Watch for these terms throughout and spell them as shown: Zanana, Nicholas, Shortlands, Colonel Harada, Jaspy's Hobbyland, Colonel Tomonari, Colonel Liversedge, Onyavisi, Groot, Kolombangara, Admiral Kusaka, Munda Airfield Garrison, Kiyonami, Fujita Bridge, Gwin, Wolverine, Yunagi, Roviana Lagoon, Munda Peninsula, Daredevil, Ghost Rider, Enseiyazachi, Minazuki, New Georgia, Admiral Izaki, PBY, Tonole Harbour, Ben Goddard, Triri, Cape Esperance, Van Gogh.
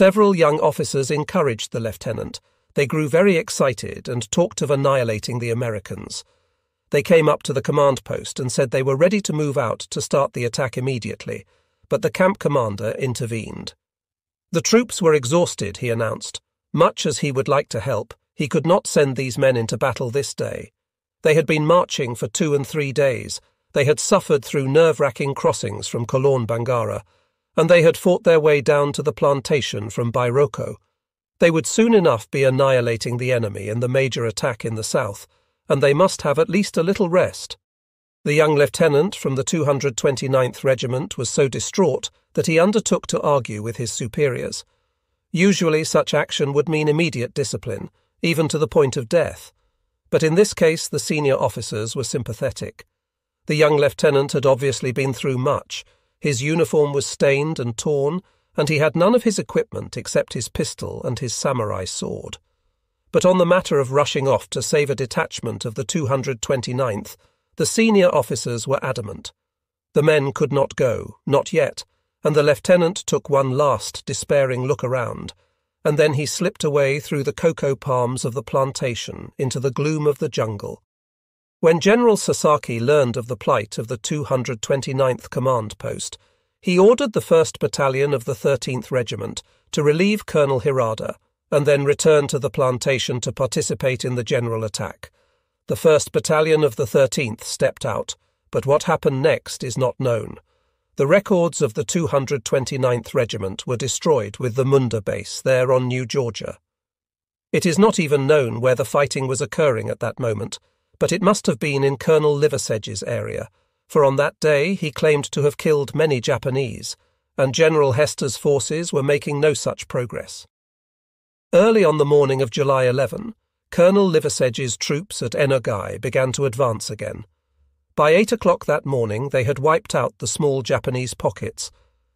Several young officers encouraged the lieutenant. They grew very excited and talked of annihilating the Americans. They came up to the command post and said they were ready to move out to start the attack immediately, but the camp commander intervened. The troops were exhausted, he announced. Much as he would like to help, he could not send these men into battle this day. They had been marching for 2 and 3 days. They had suffered through nerve-wracking crossings from Kolombangara, and they had fought their way down to the plantation from Bairoko. They would soon enough be annihilating the enemy in the major attack in the south, and they must have at least a little rest. The young lieutenant from the 229th Regiment was so distraught that he undertook to argue with his superiors. Usually such action would mean immediate discipline, even to the point of death. But in this case the senior officers were sympathetic. The young lieutenant had obviously been through much. His uniform was stained and torn, and he had none of his equipment except his pistol and his samurai sword. But on the matter of rushing off to save a detachment of the 229th, the senior officers were adamant. The men could not go, not yet, and the lieutenant took one last despairing look around, and then he slipped away through the cocoa palms of the plantation into the gloom of the jungle. When General Sasaki learned of the plight of the 229th Command Post, he ordered the 1st Battalion of the 13th Regiment to relieve Colonel Harada and then return to the plantation to participate in the general attack. The 1st Battalion of the 13th stepped out, but what happened next is not known. The records of the 229th Regiment were destroyed with the Munda base there on New Georgia. It is not even known where the fighting was occurring at that moment, but it must have been in Colonel Liversedge's area, for on that day he claimed to have killed many Japanese, and General Hester's forces were making no such progress. Early on the morning of July 11, Colonel Liversedge's troops at Enogai began to advance again. By 8 o'clock that morning they had wiped out the small Japanese pockets.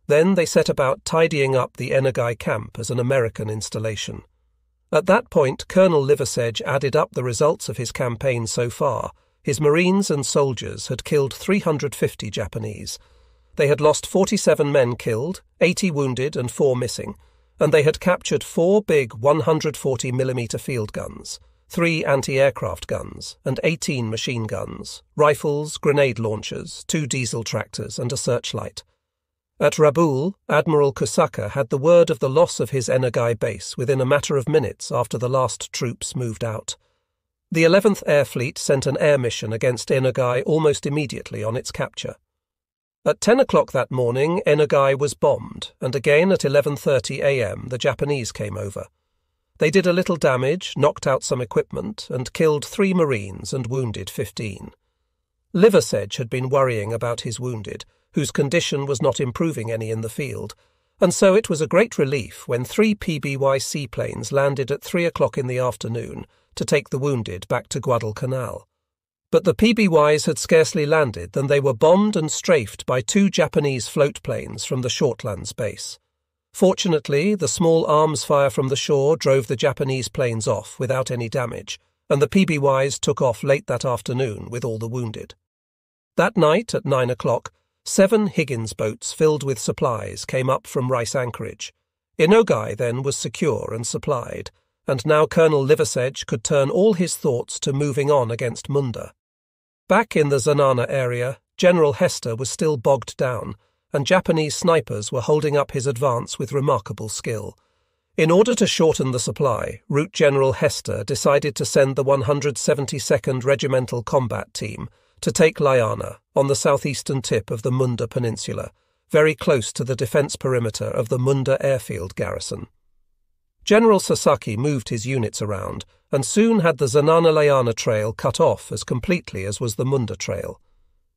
Then they set about tidying up the Enogai camp as an American installation. At that point Colonel Liversedge added up the results of his campaign so far. His Marines and soldiers had killed 350 Japanese. They had lost 47 men killed, 80 wounded and 4 missing, and they had captured 4 big 140mm field guns, 3 anti-aircraft guns, and 18 machine guns, rifles, grenade launchers, 2 diesel tractors and a searchlight. At Rabaul, Admiral Kusaka had the word of the loss of his Enogai base within a matter of minutes after the last troops moved out. The 11th Air Fleet sent an air mission against Enogai almost immediately on its capture. At 10 o'clock that morning, Enogai was bombed, and again at 11:30 a.m. the Japanese came over. They did a little damage, knocked out some equipment, and killed 3 Marines and wounded 15. Liversedge had been worrying about his wounded, whose condition was not improving any in the field, and so it was a great relief when 3 PBY seaplanes landed at 3 o'clock in the afternoon to take the wounded back to Guadalcanal. But the PBYs had scarcely landed than they were bombed and strafed by 2 Japanese float planes from the Shortlands base. Fortunately, the small arms fire from the shore drove the Japanese planes off without any damage, and the PBYs took off late that afternoon with all the wounded. That night, at 9 o'clock, 7 Higgins boats filled with supplies came up from Rice Anchorage. Enogai then was secure and supplied, and now Colonel Liversedge could turn all his thoughts to moving on against Munda. Back in the Zanana area, General Hester was still bogged down, and Japanese snipers were holding up his advance with remarkable skill. In order to shorten the supply, Route General Hester decided to send the 172nd Regimental Combat Team to take Liana on the southeastern tip of the Munda Peninsula, very close to the defence perimeter of the Munda Airfield Garrison. General Sasaki moved his units around and soon had the Zanana-Liana trail cut off as completely as was the Munda trail.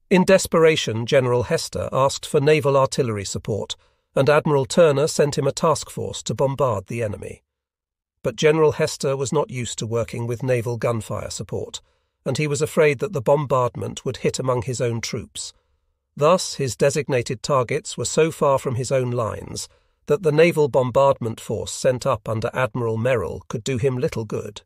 In desperation, General Hester asked for naval artillery support, and Admiral Turner sent him a task force to bombard the enemy. But General Hester was not used to working with naval gunfire support, and he was afraid that the bombardment would hit among his own troops. Thus, his designated targets were so far from his own lines that the naval bombardment force sent up under Admiral Merrill could do him little good.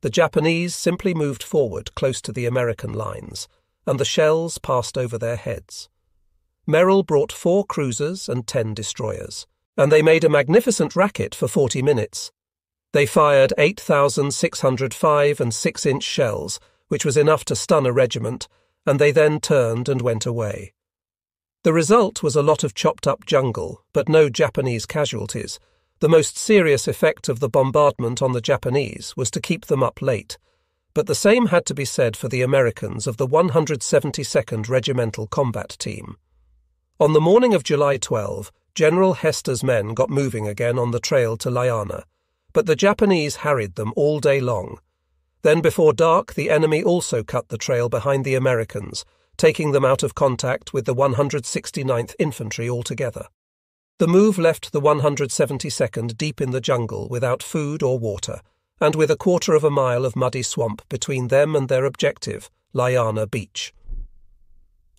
The Japanese simply moved forward close to the American lines, and the shells passed over their heads. Merrill brought 4 cruisers and 10 destroyers. and they made a magnificent racket for 40 minutes. They fired 8,600 5- and 6-inch shells, which was enough to stun a regiment, and they then turned and went away. The result was a lot of chopped-up jungle, but no Japanese casualties. The most serious effect of the bombardment on the Japanese was to keep them up late, but the same had to be said for the Americans of the 172nd Regimental Combat Team. On the morning of July 12, General Hester's men got moving again on the trail to Liana, but the Japanese harried them all day long. Then before dark, the enemy also cut the trail behind the Americans, taking them out of contact with the 169th Infantry altogether. The move left the 172nd deep in the jungle without food or water, and with a quarter of a mile of muddy swamp between them and their objective, Liana Beach.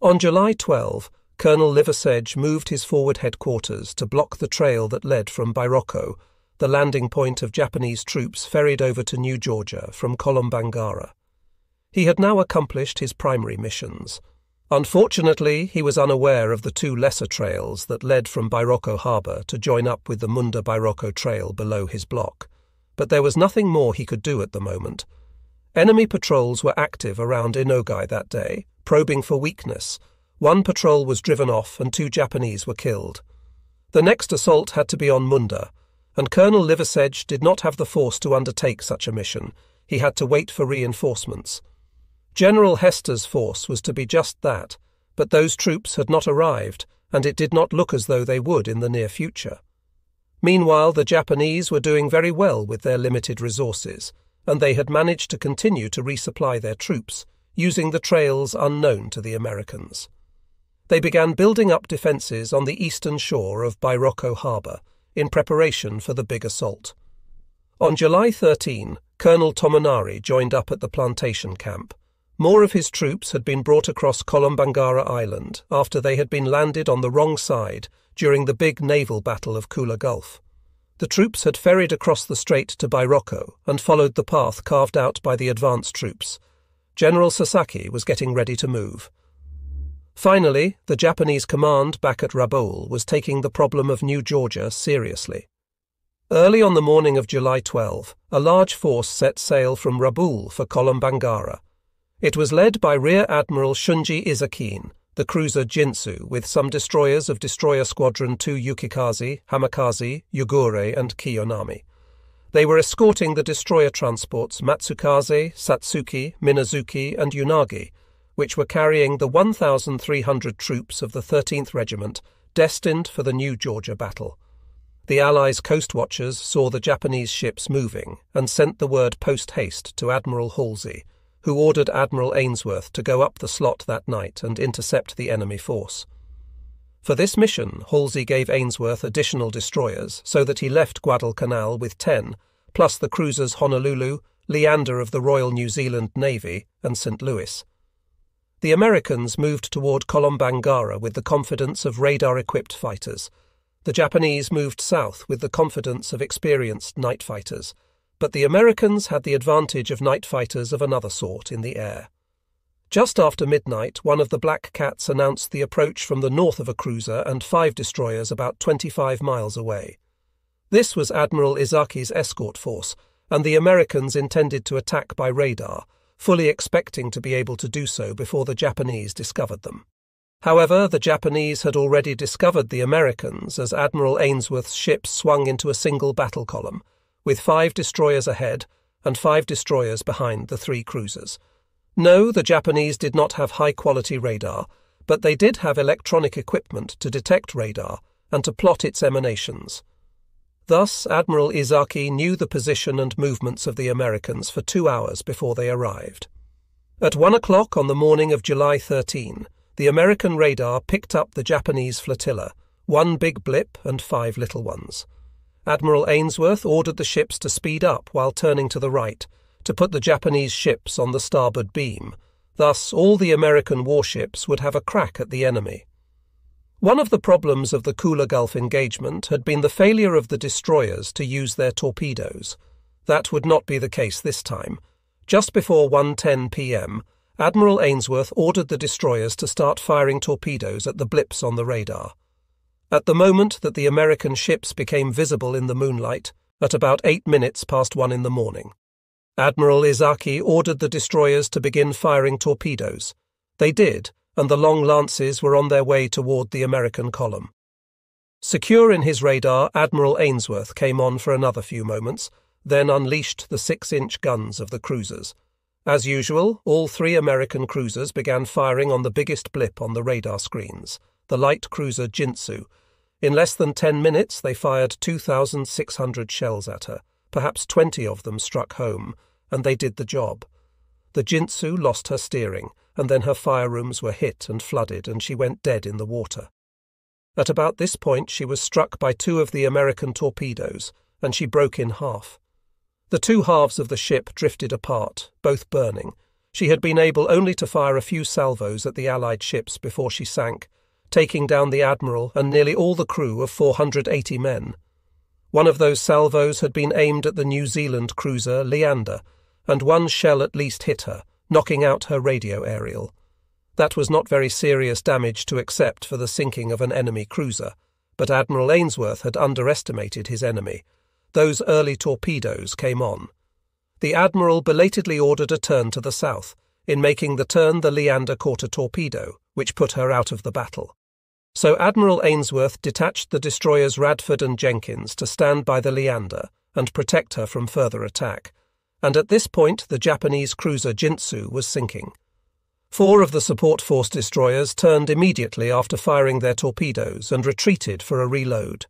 On July 12, Colonel Liversedge moved his forward headquarters to block the trail that led from Bairoko, the landing point of Japanese troops ferried over to New Georgia from Kolombangara. He had now accomplished his primary missions. Unfortunately, he was unaware of the two lesser trails that led from Bairoko harbour to join up with the Munda Bairoko trail below his block, but there was nothing more he could do at the moment. Enemy patrols were active around Enogai that day, probing for weakness. One patrol was driven off and 2 Japanese were killed. The next assault had to be on Munda, and Colonel Liversedge did not have the force to undertake such a mission. He had to wait for reinforcements. General Hester's force was to be just that, but those troops had not arrived, and it did not look as though they would in the near future. Meanwhile, the Japanese were doing very well with their limited resources, and they had managed to continue to resupply their troops, using the trails unknown to the Americans. They began building up defences on the eastern shore of Bairoko harbour, in preparation for the big assault. On July 13, Colonel Tomonari joined up at the plantation camp. More of his troops had been brought across Kolombangara Island after they had been landed on the wrong side during the big naval battle of Kula Gulf. The troops had ferried across the strait to Bairoko and followed the path carved out by the advance troops. General Sasaki was getting ready to move. Finally, the Japanese command back at Rabaul was taking the problem of New Georgia seriously. Early on the morning of July 12, a large force set sail from Rabaul for Kolombangara. It was led by Rear Admiral Shunji Izaki, the cruiser Jintsu, with some destroyers of Destroyer Squadron 2 Yukikaze, Hamakaze, Yugure and Kiyonami. They were escorting the destroyer transports Matsukaze, Satsuki, Minazuki and Yunagi, which were carrying the 1,300 troops of the 13th Regiment, destined for the New Georgia battle. The Allies' coast watchers saw the Japanese ships moving and sent the word post-haste to Admiral Halsey, who ordered Admiral Ainsworth to go up the slot that night and intercept the enemy force. For this mission, Halsey gave Ainsworth additional destroyers so that he left Guadalcanal with 10, plus the cruisers Honolulu, Leander of the Royal New Zealand Navy, and St. Louis. The Americans moved toward Kolombangara with the confidence of radar-equipped fighters. The Japanese moved south with the confidence of experienced night fighters, but the Americans had the advantage of night fighters of another sort in the air. Just after midnight, one of the Black Cats announced the approach from the north of a cruiser and 5 destroyers about 25 miles away. This was Admiral Izaki's escort force, and the Americans intended to attack by radar, fully expecting to be able to do so before the Japanese discovered them. However, the Japanese had already discovered the Americans as Admiral Ainsworth's ships swung into a single battle column, with 5 destroyers ahead and 5 destroyers behind the 3 cruisers. No, the Japanese did not have high-quality radar, but they did have electronic equipment to detect radar and to plot its emanations. Thus, Admiral Izaki knew the position and movements of the Americans for 2 hours before they arrived. At 1 o'clock on the morning of July 13, the American radar picked up the Japanese flotilla, 1 big blip and 5 little ones. Admiral Ainsworth ordered the ships to speed up while turning to the right, to put the Japanese ships on the starboard beam. Thus, all the American warships would have a crack at the enemy. One of the problems of the Kula Gulf engagement had been the failure of the destroyers to use their torpedoes. That would not be the case this time. Just before 1:10 p.m, Admiral Ainsworth ordered the destroyers to start firing torpedoes at the blips on the radar. At the moment that the American ships became visible in the moonlight, at about 1:08 in the morning, Admiral Izaki ordered the destroyers to begin firing torpedoes. They did, and the long lances were on their way toward the American column. Secure in his radar, Admiral Ainsworth came on for another few moments, then unleashed the 6-inch guns of the cruisers. As usual, all three American cruisers began firing on the biggest blip on the radar screens, the light cruiser Jintsu. In less than 10 minutes, they fired 2,600 shells at her. Perhaps 20 of them struck home, and they did the job. The Jintsu lost her steering, and then her firerooms were hit and flooded, and she went dead in the water. At about this point, she was struck by two of the American torpedoes, and she broke in half. The two halves of the ship drifted apart, both burning. She had been able only to fire a few salvos at the Allied ships before she sank, taking down the Admiral and nearly all the crew of 480 men. One of those salvos had been aimed at the New Zealand cruiser Leander, and one shell at least hit her, knocking out her radio aerial. That was not very serious damage to accept for the sinking of an enemy cruiser, but Admiral Ainsworth had underestimated his enemy. Those early torpedoes came on. The Admiral belatedly ordered a turn to the south. In making the turn, the Leander caught a torpedo, which put her out of the battle. So Admiral Ainsworth detached the destroyers Radford and Jenkins to stand by the Leander and protect her from further attack, and at this point the Japanese cruiser Jintsu was sinking. Four of the support force destroyers turned immediately after firing their torpedoes and retreated for a reload.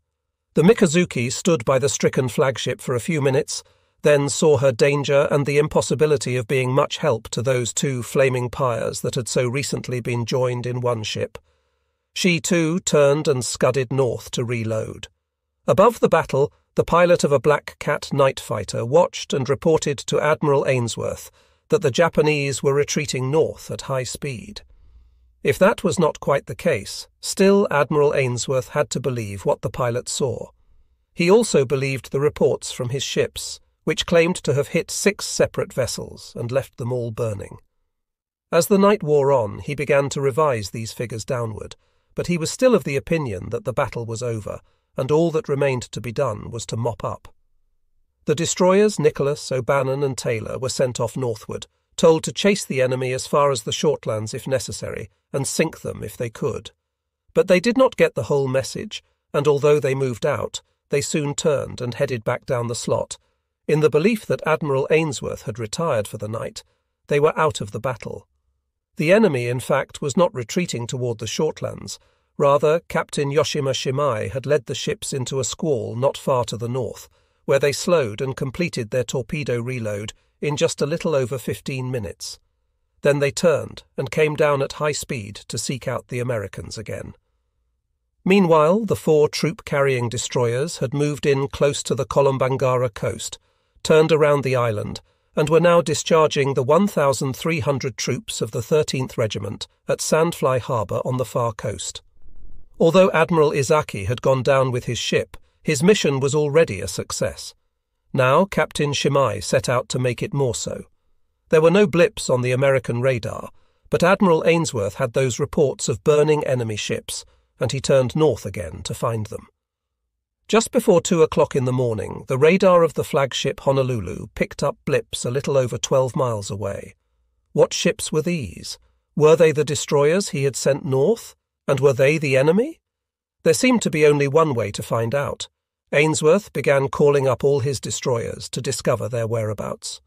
The Mikazuki stood by the stricken flagship for a few minutes, then saw her danger and the impossibility of being much help to those two flaming pyres that had so recently been joined in one ship. She, too, turned and scudded north to reload. Above the battle, the pilot of a Black Cat night fighter watched and reported to Admiral Ainsworth that the Japanese were retreating north at high speed. If that was not quite the case, still Admiral Ainsworth had to believe what the pilot saw. He also believed the reports from his ships, which claimed to have hit 6 separate vessels and left them all burning. As the night wore on, he began to revise these figures downward, but he was still of the opinion that the battle was over, and all that remained to be done was to mop up. The destroyers Nicholas, O'Bannon and Taylor were sent off northward, told to chase the enemy as far as the Shortlands if necessary, and sink them if they could. But they did not get the whole message, and although they moved out, they soon turned and headed back down the slot. In the belief that Admiral Ainsworth had retired for the night, they were out of the battle. The enemy, in fact, was not retreating toward the Shortlands. Rather, Captain Yoshima Shimai had led the ships into a squall not far to the north, where they slowed and completed their torpedo reload in just a little over 15 minutes. Then they turned and came down at high speed to seek out the Americans again. Meanwhile, the 4 troop-carrying destroyers had moved in close to the Kolombangara coast, turned around the island, and were now discharging the 1,300 troops of the 13th Regiment at Sandfly Harbour on the far coast. Although Admiral Izaki had gone down with his ship, his mission was already a success. Now Captain Shimai set out to make it more so. There were no blips on the American radar, but Admiral Ainsworth had those reports of burning enemy ships, and he turned north again to find them. Just before 2 o'clock in the morning, the radar of the flagship Honolulu picked up blips a little over 12 miles away. What ships were these? Were they the destroyers he had sent north? And were they the enemy? There seemed to be only one way to find out. Ainsworth began calling up all his destroyers to discover their whereabouts.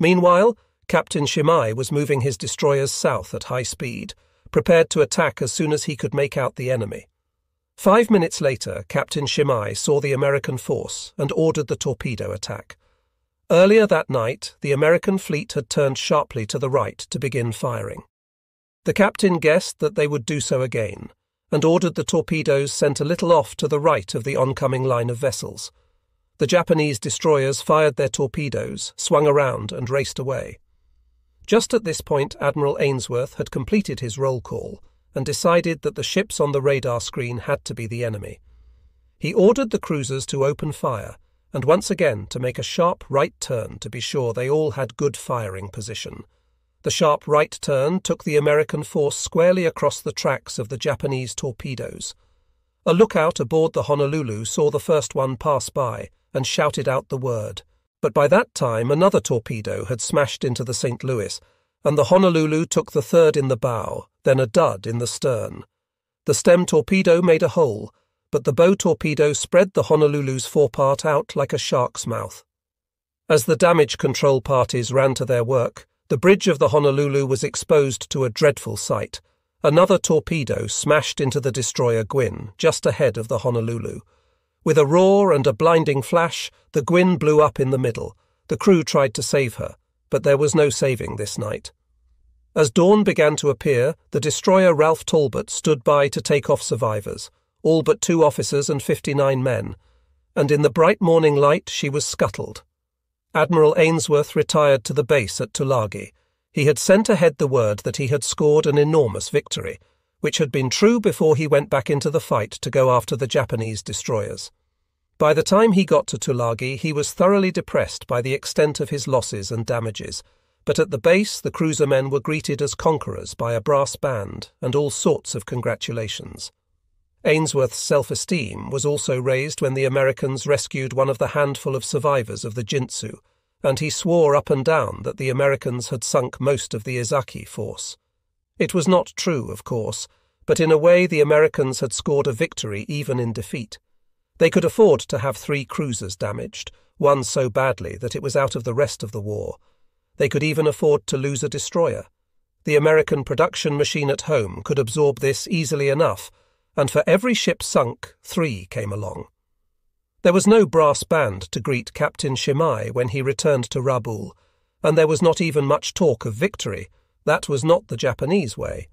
Meanwhile, Captain Shimai was moving his destroyers south at high speed, prepared to attack as soon as he could make out the enemy. 5 minutes later, Captain Shimai saw the American force and ordered the torpedo attack. Earlier that night, the American fleet had turned sharply to the right to begin firing. The captain guessed that they would do so again, and ordered the torpedoes sent a little off to the right of the oncoming line of vessels. The Japanese destroyers fired their torpedoes, swung around and raced away. Just at this point, Admiral Ainsworth had completed his roll call and decided that the ships on the radar screen had to be the enemy. He ordered the cruisers to open fire, and once again to make a sharp right turn to be sure they all had good firing position. The sharp right turn took the American force squarely across the tracks of the Japanese torpedoes. A lookout aboard the Honolulu saw the first one pass by and shouted out the word, but by that time another torpedo had smashed into the St. Louis, and the Honolulu took the third in the bow, then a dud in the stern. The stem torpedo made a hole, but the bow torpedo spread the Honolulu's forepart out like a shark's mouth. As the damage control parties ran to their work, the bridge of the Honolulu was exposed to a dreadful sight. Another torpedo smashed into the destroyer Gwin, just ahead of the Honolulu. With a roar and a blinding flash, the Gwin blew up in the middle. The crew tried to save her, but there was no saving this night. As dawn began to appear, the destroyer Ralph Talbot stood by to take off survivors, all but 2 officers and 59 men, and in the bright morning light she was scuttled. Admiral Ainsworth retired to the base at Tulagi. He had sent ahead the word that he had scored an enormous victory, which had been true before he went back into the fight to go after the Japanese destroyers. By the time he got to Tulagi, he was thoroughly depressed by the extent of his losses and damages, but at the base the cruiser men were greeted as conquerors by a brass band and all sorts of congratulations. Ainsworth's self-esteem was also raised when the Americans rescued one of the handful of survivors of the Jintsu, and he swore up and down that the Americans had sunk most of the Izaki force. It was not true, of course, but in a way the Americans had scored a victory even in defeat. They could afford to have 3 cruisers damaged, one so badly that it was out of the rest of the war. They could even afford to lose a destroyer. The American production machine at home could absorb this easily enough, and for every ship sunk, 3 came along. There was no brass band to greet Captain Shimai when he returned to Rabaul, and there was not even much talk of victory. That was not the Japanese way.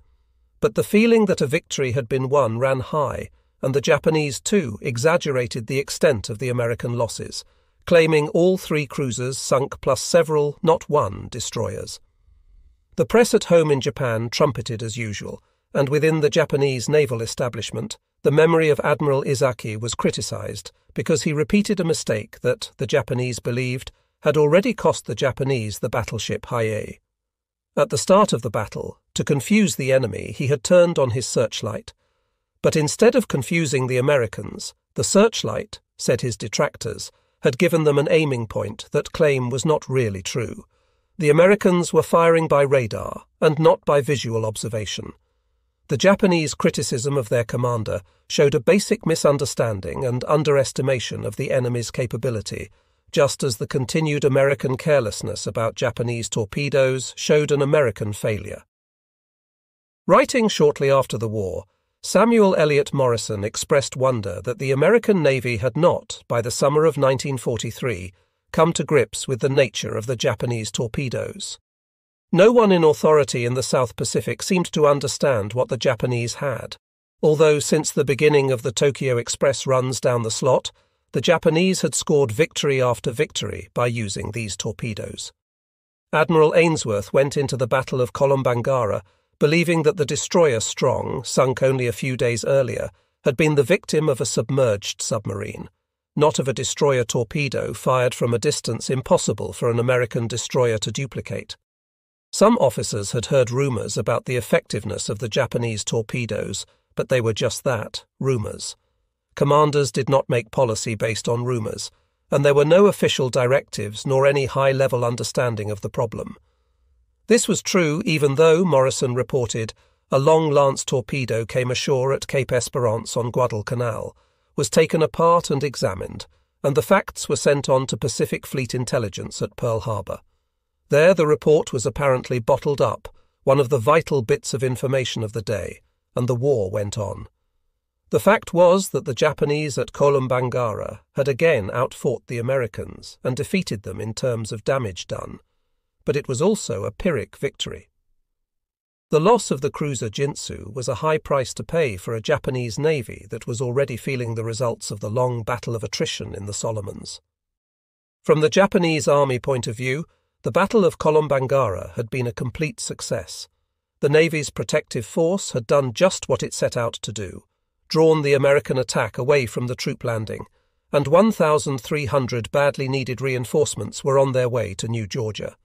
But the feeling that a victory had been won ran high, and the Japanese, too, exaggerated the extent of the American losses, claiming all 3 cruisers sunk plus several, not one, destroyers. The press at home in Japan trumpeted as usual, and within the Japanese naval establishment, the memory of Admiral Izaki was criticized because he repeated a mistake that, the Japanese believed, had already cost the Japanese the battleship Hiei. At the start of the battle, to confuse the enemy, he had turned on his searchlight. But instead of confusing the Americans, the searchlight, said his detractors, had given them an aiming point that claim was not really true. The Americans were firing by radar and not by visual observation. The Japanese criticism of their commander showed a basic misunderstanding and underestimation of the enemy's capability, just as the continued American carelessness about Japanese torpedoes showed an American failure. Writing shortly after the war, Samuel Eliot Morison expressed wonder that the American Navy had not, by the summer of 1943, come to grips with the nature of the Japanese torpedoes. No one in authority in the South Pacific seemed to understand what the Japanese had, although since the beginning of the Tokyo Express runs down the slot, the Japanese had scored victory after victory by using these torpedoes. Admiral Ainsworth went into the Battle of Kolombangara, believing that the destroyer Strong, sunk only a few days earlier, had been the victim of a submerged submarine, not of a destroyer torpedo fired from a distance impossible for an American destroyer to duplicate. Some officers had heard rumours about the effectiveness of the Japanese torpedoes, but they were just that, rumours. Commanders did not make policy based on rumours, and there were no official directives nor any high-level understanding of the problem. This was true even though, Morrison reported, a long-lance torpedo came ashore at Cape Esperance on Guadalcanal, was taken apart and examined, and the facts were sent on to Pacific Fleet Intelligence at Pearl Harbor. There the report was apparently bottled up, one of the vital bits of information of the day, and the war went on. The fact was that the Japanese at Kolombangara had again outfought the Americans and defeated them in terms of damage done, but it was also a Pyrrhic victory. The loss of the cruiser Jintsu was a high price to pay for a Japanese navy that was already feeling the results of the long battle of attrition in the Solomons. From the Japanese army point of view, the Battle of Kolombangara had been a complete success. The Navy's protective force had done just what it set out to do, drawn the American attack away from the troop landing, and 1,300 badly needed reinforcements were on their way to New Georgia.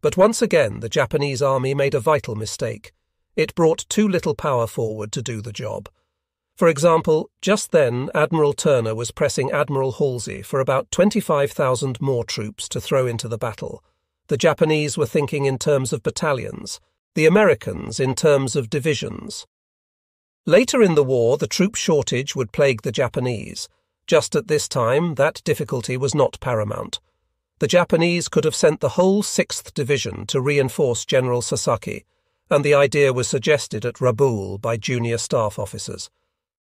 But once again the Japanese army made a vital mistake. It brought too little power forward to do the job. For example, just then Admiral Turner was pressing Admiral Halsey for about 25,000 more troops to throw into the battle. The Japanese were thinking in terms of battalions, the Americans in terms of divisions. Later in the war, the troop shortage would plague the Japanese. Just at this time, that difficulty was not paramount. The Japanese could have sent the whole 6th Division to reinforce General Sasaki, and the idea was suggested at Rabaul by junior staff officers.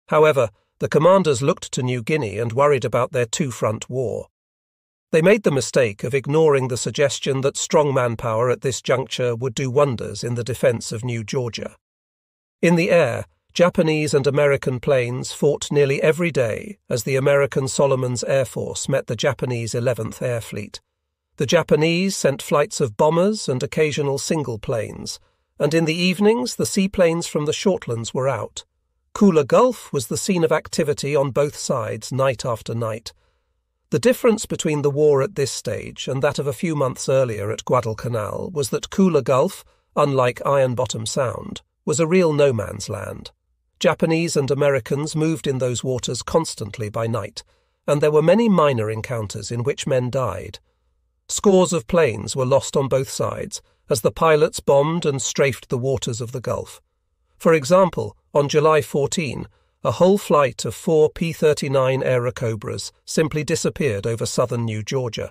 However, the commanders looked to New Guinea and worried about their two-front war. They made the mistake of ignoring the suggestion that strong manpower at this juncture would do wonders in the defence of New Georgia. In the air, Japanese and American planes fought nearly every day as the American Solomons Air Force met the Japanese 11th Air Fleet. The Japanese sent flights of bombers and occasional single planes, and in the evenings the seaplanes from the Shortlands were out. Kula Gulf was the scene of activity on both sides night after night. The difference between the war at this stage and that of a few months earlier at Guadalcanal was that Kula Gulf, unlike Iron Bottom Sound, was a real no-man's land. Japanese and Americans moved in those waters constantly by night, and there were many minor encounters in which men died. Scores of planes were lost on both sides as the pilots bombed and strafed the waters of the Gulf. For example, on July 14, a whole flight of 4 P-39 Aerocobras simply disappeared over southern New Georgia.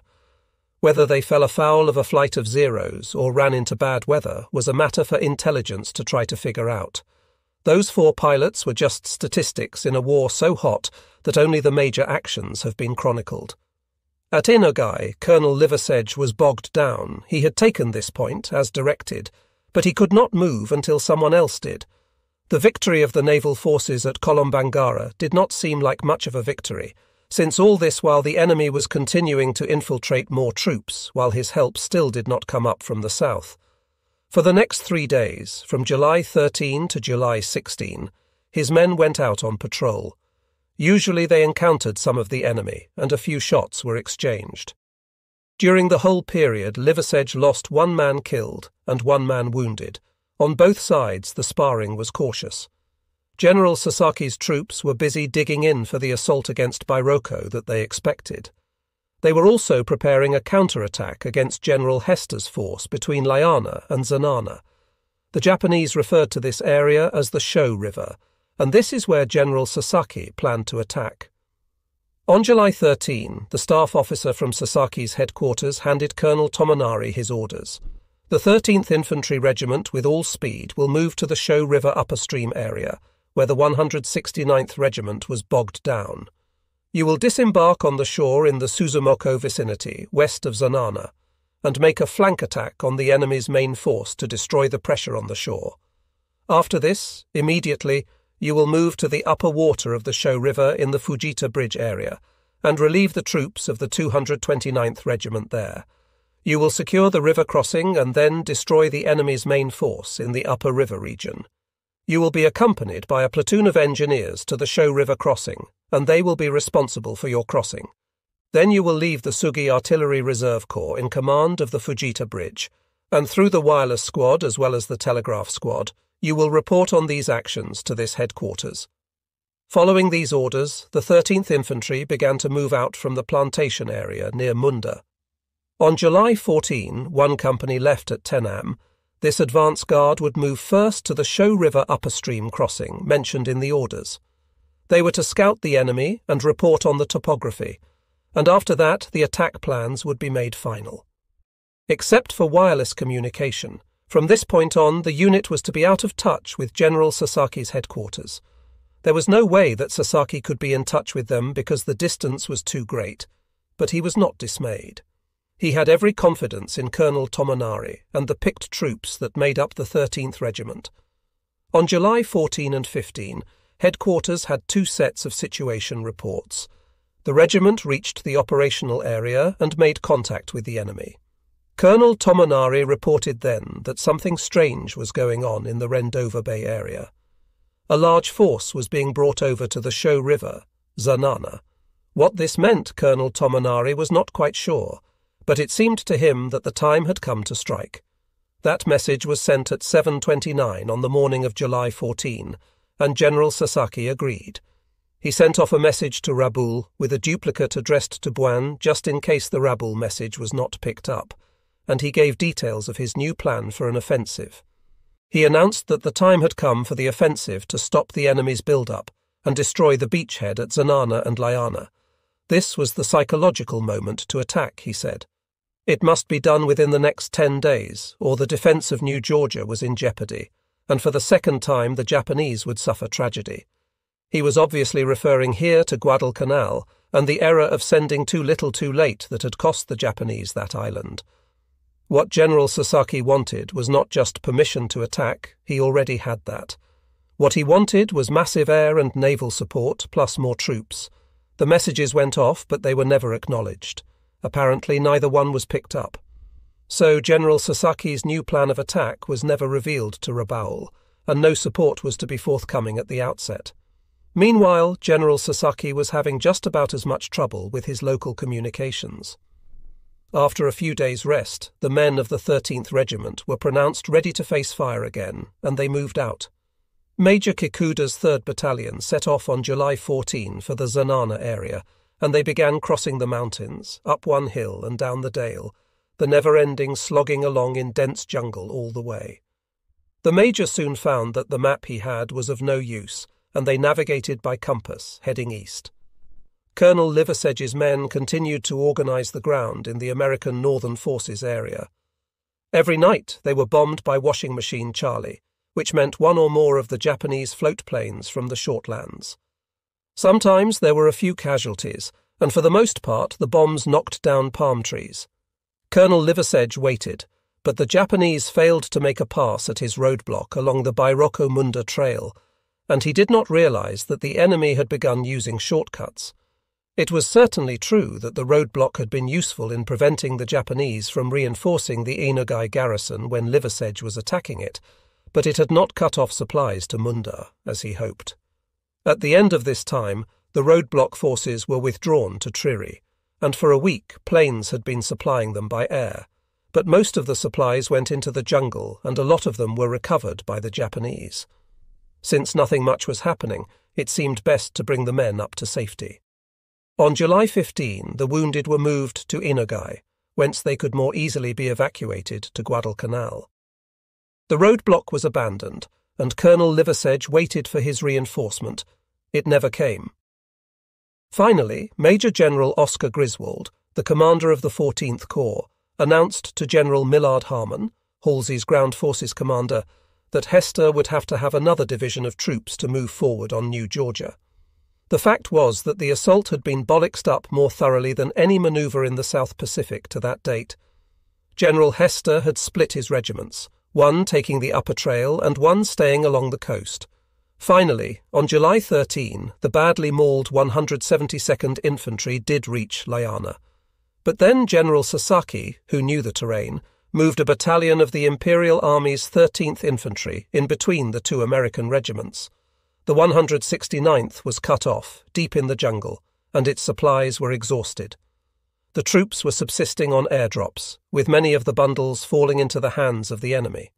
Whether they fell afoul of a flight of Zeros or ran into bad weather was a matter for intelligence to try to figure out. Those 4 pilots were just statistics in a war so hot that only the major actions have been chronicled. At Enogai, Colonel Liversedge was bogged down. He had taken this point, as directed, but he could not move until someone else did. The victory of the naval forces at Kolombangara did not seem like much of a victory, since all this while the enemy was continuing to infiltrate more troops, while his help still did not come up from the south. For the next 3 days, from July 13 to July 16, his men went out on patrol. Usually they encountered some of the enemy, and a few shots were exchanged. During the whole period, Liversedge lost 1 man killed and 1 man wounded. On both sides, the sparring was cautious. General Sasaki's troops were busy digging in for the assault against Bairoko that they expected. They were also preparing a counterattack against General Hester's force between Liana and Zanana. The Japanese referred to this area as the Sho River, and this is where General Sasaki planned to attack. On July 13, the staff officer from Sasaki's headquarters handed Colonel Tomonari his orders. The 13th Infantry Regiment, with all speed, will move to the Sho River upper stream area, where the 169th Regiment was bogged down. You will disembark on the shore in the Suzumoko vicinity, west of Zanana, and make a flank attack on the enemy's main force to destroy the pressure on the shore. After this, immediately, you will move to the upper water of the Sho River in the Fujita Bridge area, and relieve the troops of the 229th Regiment there. You will secure the river crossing and then destroy the enemy's main force in the upper river region. You will be accompanied by a platoon of engineers to the Sho River crossing, and they will be responsible for your crossing. Then you will leave the Sugi Artillery Reserve Corps in command of the Fujita Bridge, and through the wireless squad as well as the telegraph squad, you will report on these actions to this headquarters. Following these orders, the 13th Infantry began to move out from the plantation area near Munda. On July 14, 1 company left at 10 am. This advance guard would move first to the Sho River upper stream crossing mentioned in the orders. They were to scout the enemy and report on the topography, and after that the attack plans would be made final. Except for wireless communication, from this point on the unit was to be out of touch with General Sasaki's headquarters. There was no way that Sasaki could be in touch with them because the distance was too great, but he was not dismayed. He had every confidence in Colonel Tomonari and the picked troops that made up the 13th Regiment. On July 14 and 15, headquarters had 2 sets of situation reports. The regiment reached the operational area and made contact with the enemy. Colonel Tomonari reported then that something strange was going on in the Rendova Bay area. A large force was being brought over to the Sho River, Zanana. What this meant, Colonel Tomonari was not quite sure, but it seemed to him that the time had come to strike. That message was sent at 7:29 on the morning of July 14, and General Sasaki agreed. He sent off a message to Rabaul with a duplicate addressed to Buin just in case the Rabaul message was not picked up, and he gave details of his new plan for an offensive. He announced that the time had come for the offensive to stop the enemy's build-up and destroy the beachhead at Zanana and Liana. This was the psychological moment to attack, he said. It must be done within the next 10 days, or the defence of New Georgia was in jeopardy, and for the second time the Japanese would suffer tragedy. He was obviously referring here to Guadalcanal and the error of sending too little too late that had cost the Japanese that island. What General Sasaki wanted was not just permission to attack, he already had that. What he wanted was massive air and naval support, plus more troops. The messages went off, but they were never acknowledged. Apparently, neither one was picked up. So General Sasaki's new plan of attack was never revealed to Rabaul, and no support was to be forthcoming at the outset. Meanwhile, General Sasaki was having just about as much trouble with his local communications. After a few days' rest, the men of the 13th Regiment were pronounced ready to face fire again, and they moved out. Major Kikuda's 3rd Battalion set off on July 14 for the Zanana area, and they began crossing the mountains, up one hill and down the dale, the never-ending slogging along in dense jungle all the way. The Major soon found that the map he had was of no use, and they navigated by compass, heading east. Colonel Liversedge's men continued to organise the ground in the American Northern Forces area. Every night they were bombed by Washing Machine Charlie, which meant one or more of the Japanese float planes from the Shortlands. Sometimes there were a few casualties, and for the most part the bombs knocked down palm trees. Colonel Liversedge waited, but the Japanese failed to make a pass at his roadblock along the Bairoko Munda Trail, and he did not realise that the enemy had begun using shortcuts. It was certainly true that the roadblock had been useful in preventing the Japanese from reinforcing the Enogai garrison when Liversedge was attacking it, but it had not cut off supplies to Munda, as he hoped. At the end of this time, the roadblock forces were withdrawn to Triri, and for a week planes had been supplying them by air, but most of the supplies went into the jungle and a lot of them were recovered by the Japanese. Since nothing much was happening, it seemed best to bring the men up to safety. On July 15, the wounded were moved to Enogai, whence they could more easily be evacuated to Guadalcanal. The roadblock was abandoned, and Colonel Liversedge waited for his reinforcement. It never came. Finally, Major General Oscar Griswold, the commander of the 14th Corps, announced to General Millard Harmon, Halsey's ground forces commander, that Hester would have to have another division of troops to move forward on New Georgia. The fact was that the assault had been bollocksed up more thoroughly than any manoeuvre in the South Pacific to that date. General Hester had split his regiments, one taking the upper trail and one staying along the coast. Finally, on July 13, the badly mauled 172nd Infantry did reach Liana. But then General Sasaki, who knew the terrain, moved a battalion of the Imperial Army's 13th Infantry in between the two American regiments. The 169th was cut off, deep in the jungle, and its supplies were exhausted. The troops were subsisting on airdrops, with many of the bundles falling into the hands of the enemy.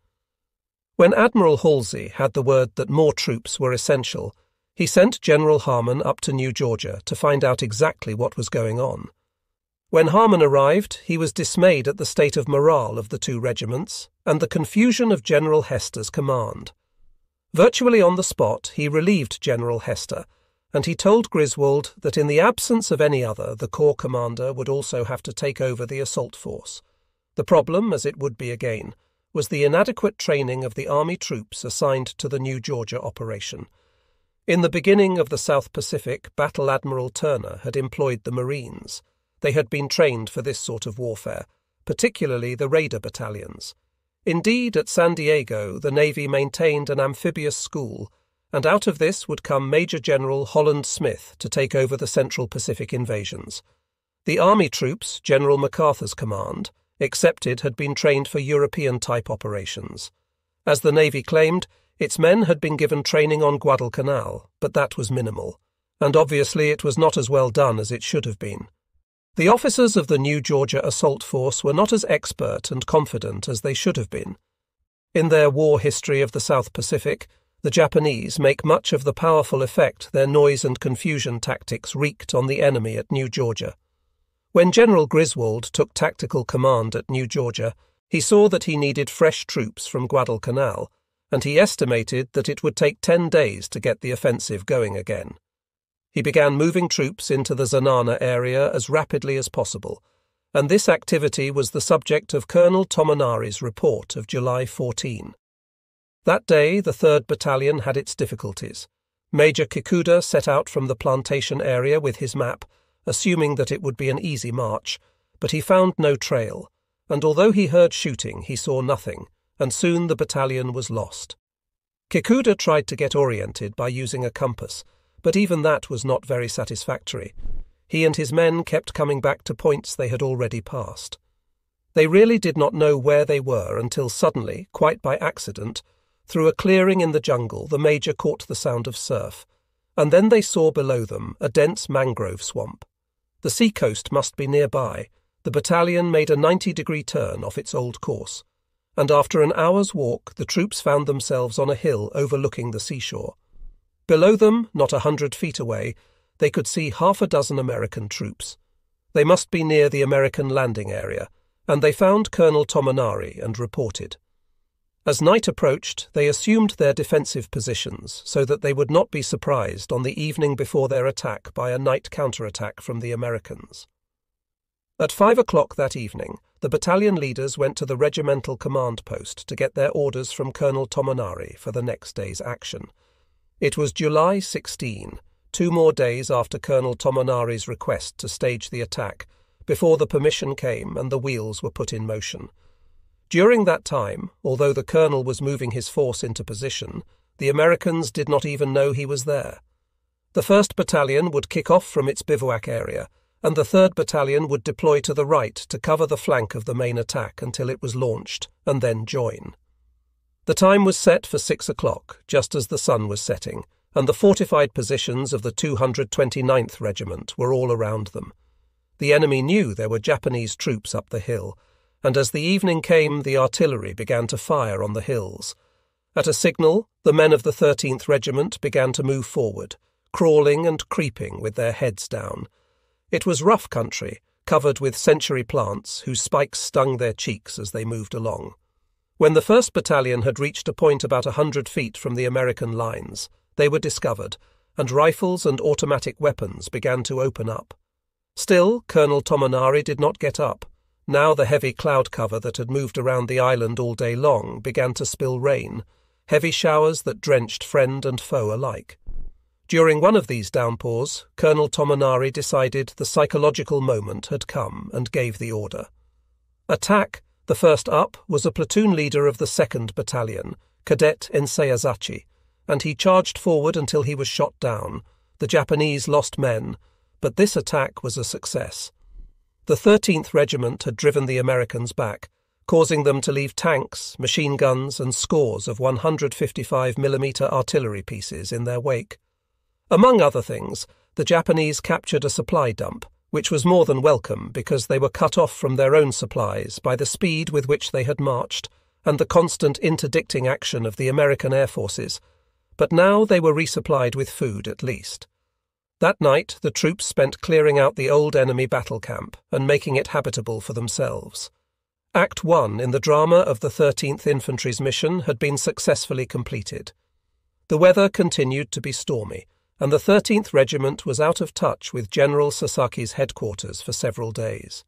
When Admiral Halsey had the word that more troops were essential, he sent General Harmon up to New Georgia to find out exactly what was going on. When Harmon arrived, he was dismayed at the state of morale of the two regiments and the confusion of General Hester's command. Virtually on the spot, he relieved General Hester, and he told Griswold that in the absence of any other, the Corps commander would also have to take over the assault force. The problem, as it would be again, was the inadequate training of the Army troops assigned to the New Georgia operation. In the beginning of the South Pacific, Battle Admiral Turner had employed the Marines. They had been trained for this sort of warfare, particularly the raider battalions. Indeed, at San Diego, the Navy maintained an amphibious school, and out of this would come Major General Holland Smith to take over the Central Pacific invasions. The Army troops, General MacArthur's command, accepted had been trained for European-type operations. As the Navy claimed, its men had been given training on Guadalcanal, but that was minimal, and obviously it was not as well done as it should have been. The officers of the New Georgia Assault Force were not as expert and confident as they should have been. In their war history of the South Pacific, the Japanese make much of the powerful effect their noise and confusion tactics wreaked on the enemy at New Georgia. When General Griswold took tactical command at New Georgia, he saw that he needed fresh troops from Guadalcanal, and he estimated that it would take 10 days to get the offensive going again. He began moving troops into the Zanana area as rapidly as possible, and this activity was the subject of Colonel Tomonari's report of July 14. That day the 3rd Battalion had its difficulties. Major Kikuda set out from the plantation area with his map, assuming that it would be an easy march, but he found no trail, and although he heard shooting he saw nothing, and soon the battalion was lost. Kikuda tried to get oriented by using a compass, but even that was not very satisfactory. He and his men kept coming back to points they had already passed. They really did not know where they were until suddenly, quite by accident, through a clearing in the jungle the major caught the sound of surf, and then they saw below them a dense mangrove swamp. The seacoast must be nearby. The battalion made a 90-degree turn off its old course, and after an hour's walk the troops found themselves on a hill overlooking the seashore. Below them, not 100 feet away, they could see half a dozen American troops. They must be near the American landing area, and they found Colonel Tomonari and reported. As night approached, they assumed their defensive positions so that they would not be surprised on the evening before their attack by a night counterattack from the Americans. At 5 o'clock that evening, the battalion leaders went to the regimental command post to get their orders from Colonel Tomonari for the next day's action. It was July 16, 2 more days after Colonel Tomonari's request to stage the attack, before the permission came and the wheels were put in motion. During that time, although the colonel was moving his force into position, the Americans did not even know he was there. The 1st Battalion would kick off from its bivouac area, and the 3rd Battalion would deploy to the right to cover the flank of the main attack until it was launched, and then join. The time was set for 6 o'clock, just as the sun was setting, and the fortified positions of the 229th Regiment were all around them. The enemy knew there were Japanese troops up the hill, and as the evening came the artillery began to fire on the hills. At a signal, the men of the 13th Regiment began to move forward, crawling and creeping with their heads down. It was rough country, covered with century plants whose spikes stung their cheeks as they moved along. When the 1st Battalion had reached a point about 100 feet from the American lines, they were discovered, and rifles and automatic weapons began to open up. Still, Colonel Tomonari did not get up. Now the heavy cloud cover that had moved around the island all day long began to spill rain, heavy showers that drenched friend and foe alike. During one of these downpours, Colonel Tomonari decided the psychological moment had come and gave the order. Attack, the first up, was a platoon leader of the 2nd Battalion, Cadet Enseiyazachi, and he charged forward until he was shot down. The Japanese lost men, but this attack was a success. The 13th Regiment had driven the Americans back, causing them to leave tanks, machine guns and scores of 155mm artillery pieces in their wake. Among other things, the Japanese captured a supply dump, which was more than welcome because they were cut off from their own supplies by the speed with which they had marched and the constant interdicting action of the American air forces, but now they were resupplied with food at least. That night, the troops spent clearing out the old enemy battle camp and making it habitable for themselves. Act 1 in the drama of the 13th Infantry's mission had been successfully completed. The weather continued to be stormy, and the 13th Regiment was out of touch with General Sasaki's headquarters for several days.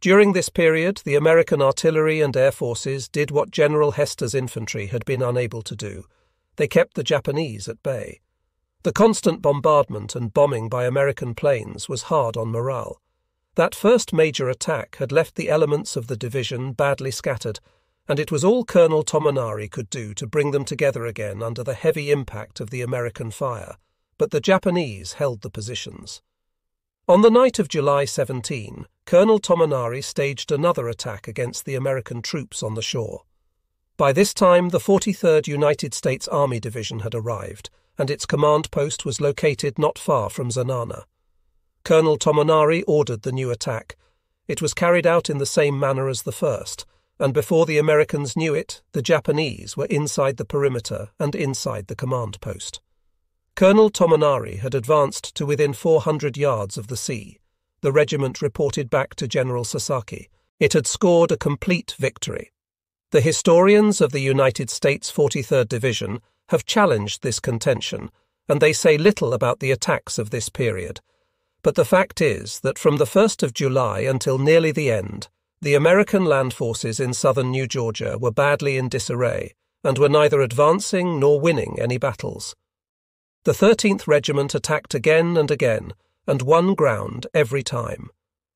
During this period, the American artillery and air forces did what General Hester's infantry had been unable to do. They kept the Japanese at bay. The constant bombardment and bombing by American planes was hard on morale. That first major attack had left the elements of the division badly scattered, and it was all Colonel Tomonari could do to bring them together again under the heavy impact of the American fire. But the Japanese held the positions. On the night of July 17, Colonel Tomonari staged another attack against the American troops on the shore. By this time, the 43rd United States Army Division had arrived, and its command post was located not far from Zanana. Colonel Tomonari ordered the new attack. It was carried out in the same manner as the first, and before the Americans knew it, the Japanese were inside the perimeter and inside the command post. Colonel Tomonari had advanced to within 400 yards of the sea. The regiment reported back to General Sasaki. It had scored a complete victory. The historians of the United States 43rd Division have challenged this contention, and they say little about the attacks of this period. But the fact is that from the 1st of July until nearly the end, the American land forces in southern New Georgia were badly in disarray and were neither advancing nor winning any battles. The 13th Regiment attacked again, and won ground every time.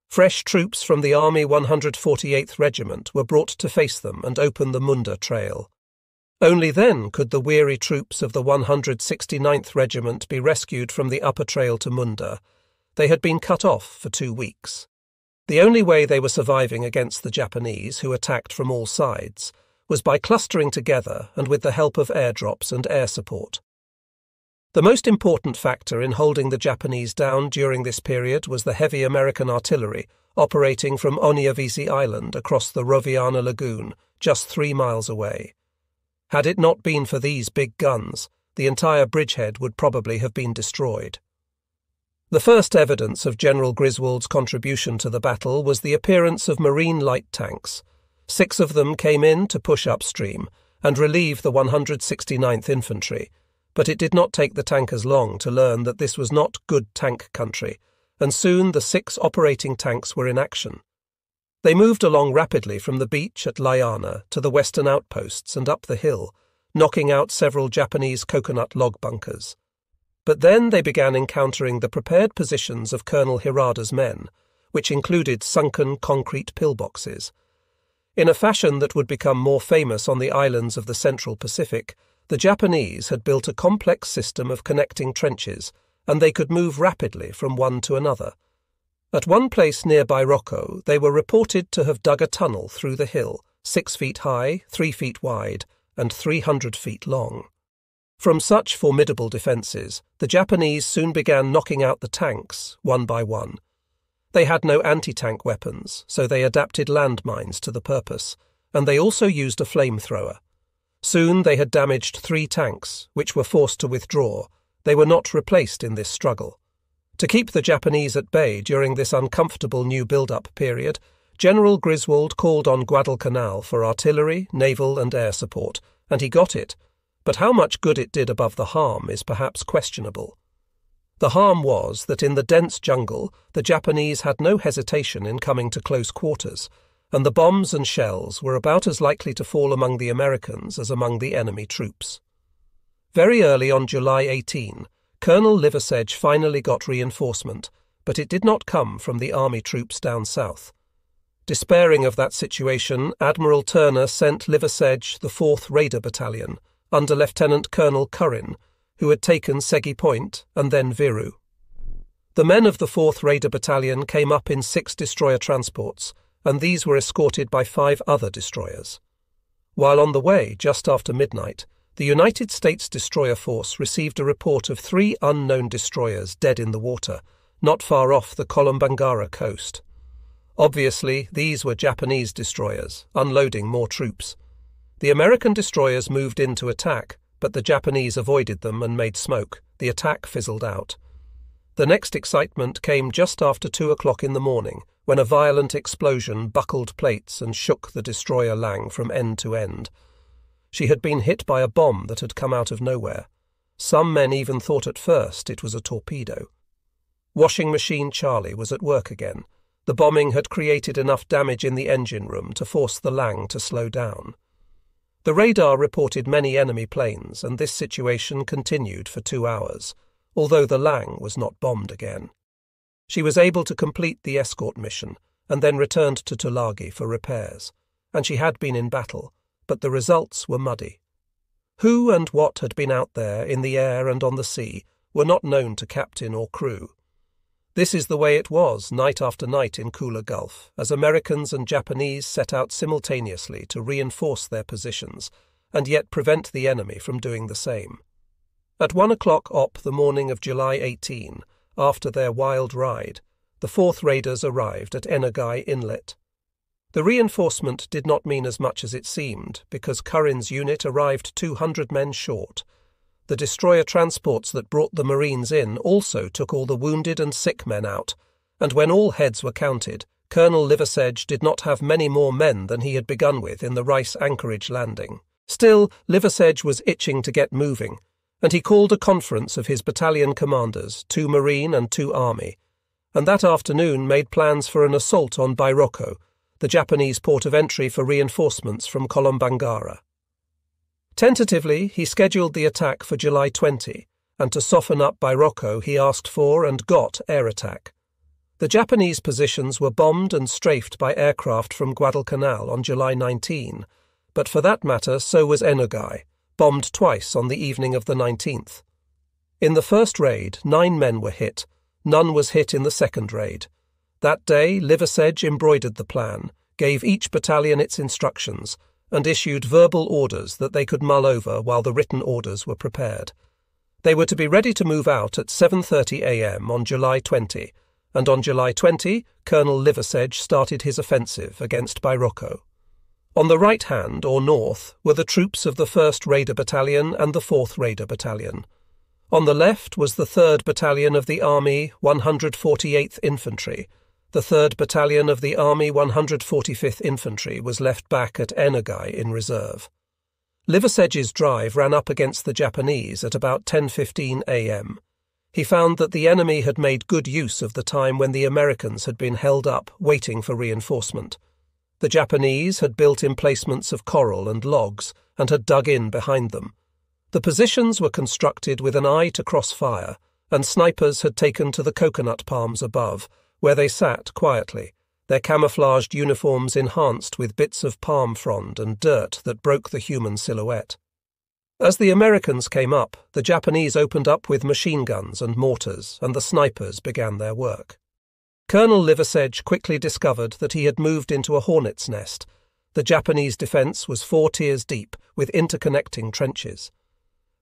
Fresh troops from the Army 148th Regiment were brought to face them and open the Munda Trail. Only then could the weary troops of the 169th Regiment be rescued from the upper trail to Munda. They had been cut off for 2 weeks. The only way they were surviving against the Japanese, who attacked from all sides, was by clustering together and with the help of airdrops and air support. The most important factor in holding the Japanese down during this period was the heavy American artillery operating from Onyavisi Island across the Roviana Lagoon, just 3 miles away. Had it not been for these big guns, the entire bridgehead would probably have been destroyed. The first evidence of General Griswold's contribution to the battle was the appearance of Marine light tanks. 6 of them came in to push upstream and relieve the 169th Infantry, but it did not take the tankers long to learn that this was not good tank country, and soon the 6 operating tanks were in action. They moved along rapidly from the beach at Liana to the western outposts and up the hill, knocking out several Japanese coconut log bunkers. But then they began encountering the prepared positions of Colonel Harada's men, which included sunken concrete pillboxes. In a fashion that would become more famous on the islands of the Central Pacific, the Japanese had built a complex system of connecting trenches, and they could move rapidly from one to another. At one place near Bairoko, they were reported to have dug a tunnel through the hill, 6 feet high, 3 feet wide, and 300 feet long. From such formidable defences, the Japanese soon began knocking out the tanks, one by one. They had no anti-tank weapons, so they adapted landmines to the purpose, and they also used a flamethrower. Soon they had damaged 3 tanks, which were forced to withdraw. They were not replaced in this struggle. To keep the Japanese at bay during this uncomfortable new build-up period, General Griswold called on Guadalcanal for artillery, naval and air support, and he got it, but how much good it did above the harm is perhaps questionable. The harm was that in the dense jungle, the Japanese had no hesitation in coming to close quarters, and the bombs and shells were about as likely to fall among the Americans as among the enemy troops. Very early on July 18, Colonel Liversedge finally got reinforcement, but it did not come from the army troops down south. Despairing of that situation, Admiral Turner sent Liversedge the 4th Raider Battalion, under Lieutenant Colonel Currin, who had taken Segi Point and then Viru. The men of the 4th Raider Battalion came up in 6 destroyer transports, and these were escorted by 5 other destroyers. While on the way, just after midnight, the United States destroyer force received a report of 3 unknown destroyers dead in the water, not far off the Kolombangara coast. Obviously, these were Japanese destroyers, unloading more troops. The American destroyers moved in to attack, but the Japanese avoided them and made smoke. The attack fizzled out. The next excitement came just after 2 o'clock in the morning, when a violent explosion buckled plates and shook the destroyer Lang from end to end. She had been hit by a bomb that had come out of nowhere. Some men even thought at first it was a torpedo. Washing Machine Charlie was at work again. The bombing had created enough damage in the engine room to force the Lang to slow down. The radar reported many enemy planes, and this situation continued for 2 hours, although the Lang was not bombed again. She was able to complete the escort mission, and then returned to Tulagi for repairs, and she had been in battle, but the results were muddy. Who and what had been out there, in the air and on the sea, were not known to captain or crew. This is the way it was night after night in Kula Gulf, as Americans and Japanese set out simultaneously to reinforce their positions, and yet prevent the enemy from doing the same. At 1 o'clock op the morning of July 18, after their wild ride, the 4th Raiders arrived at Enogai Inlet. The reinforcement did not mean as much as it seemed, because Curran's unit arrived 200 men short. The destroyer transports that brought the Marines in also took all the wounded and sick men out, and when all heads were counted, Colonel Liversedge did not have many more men than he had begun with in the Rice Anchorage landing. Still, Liversedge was itching to get moving, and he called a conference of his battalion commanders, 2 Marine and 2 Army, and that afternoon made plans for an assault on Bairoko, the Japanese port of entry for reinforcements from Kolombangara. Tentatively, he scheduled the attack for July 20, and to soften up Bairoko he asked for and got air attack. The Japanese positions were bombed and strafed by aircraft from Guadalcanal on July 19, but for that matter so was Enogai, bombed twice on the evening of the 19th. In the first raid, 9 men were hit. None was hit in the second raid. That day, Liversedge embroidered the plan, gave each battalion its instructions, and issued verbal orders that they could mull over while the written orders were prepared. They were to be ready to move out at 7:30 a.m. on July 20, and on July 20, Colonel Liversedge started his offensive against Bairoko. On the right hand, or north, were the troops of the 1st Raider Battalion and the 4th Raider Battalion. On the left was the 3rd Battalion of the Army 148th Infantry. The 3rd Battalion of the Army 145th Infantry was left back at Enogai in reserve. Liversedge's drive ran up against the Japanese at about 10:15 a.m. He found that the enemy had made good use of the time when the Americans had been held up, waiting for reinforcement. The Japanese had built emplacements of coral and logs and had dug in behind them. The positions were constructed with an eye to cross fire, and snipers had taken to the coconut palms above, where they sat quietly, their camouflaged uniforms enhanced with bits of palm frond and dirt that broke the human silhouette. As the Americans came up, the Japanese opened up with machine guns and mortars, and the snipers began their work. Colonel Liversedge quickly discovered that he had moved into a hornet's nest. The Japanese defence was 4 tiers deep, with interconnecting trenches.